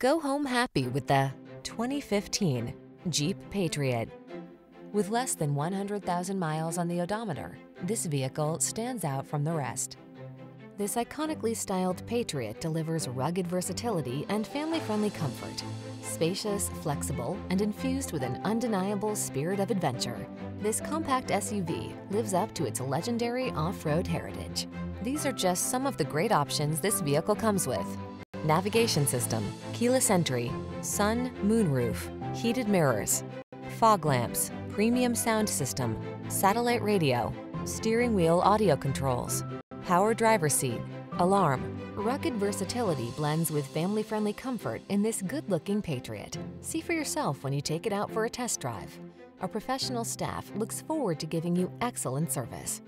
Go home happy with the 2015 Jeep Patriot. With less than 100,000 miles on the odometer, this vehicle stands out from the rest. This iconically styled Patriot delivers rugged versatility and family-friendly comfort. Spacious, flexible, and infused with an undeniable spirit of adventure, this compact SUV lives up to its legendary off-road heritage. These are just some of the great options this vehicle comes with: navigation system, keyless entry, sun, moonroof, heated mirrors, fog lamps, premium sound system, satellite radio, steering wheel audio controls, power driver's seat, alarm. Rugged versatility blends with family-friendly comfort in this good-looking Patriot. See for yourself when you take it out for a test drive. Our professional staff looks forward to giving you excellent service.